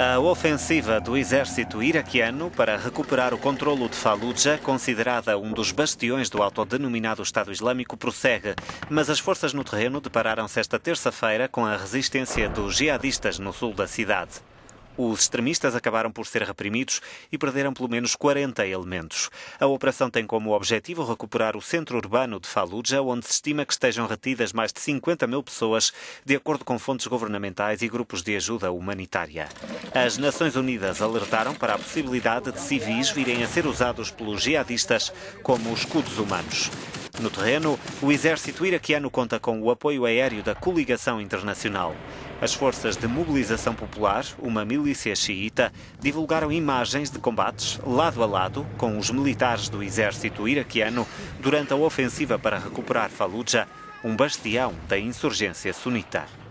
A ofensiva do exército iraquiano para recuperar o controlo de Fallujah, considerada um dos bastiões do autodenominado Estado Islâmico, prossegue, mas as forças no terreno depararam-se esta terça-feira com a resistência dos jihadistas no sul da cidade. Os extremistas acabaram por ser reprimidos e perderam pelo menos 40 elementos. A operação tem como objetivo recuperar o centro urbano de Fallujah, onde se estima que estejam retidas mais de 50 mil pessoas, de acordo com fontes governamentais e grupos de ajuda humanitária. As Nações Unidas alertaram para a possibilidade de civis virem a ser usados pelos jihadistas como escudos humanos. No terreno, o exército iraquiano conta com o apoio aéreo da coligação internacional. As forças de mobilização popular, uma milícia xiita, divulgaram imagens de combates lado a lado com os militares do exército iraquiano durante a ofensiva para recuperar Fallujah, um bastião da insurgência sunita.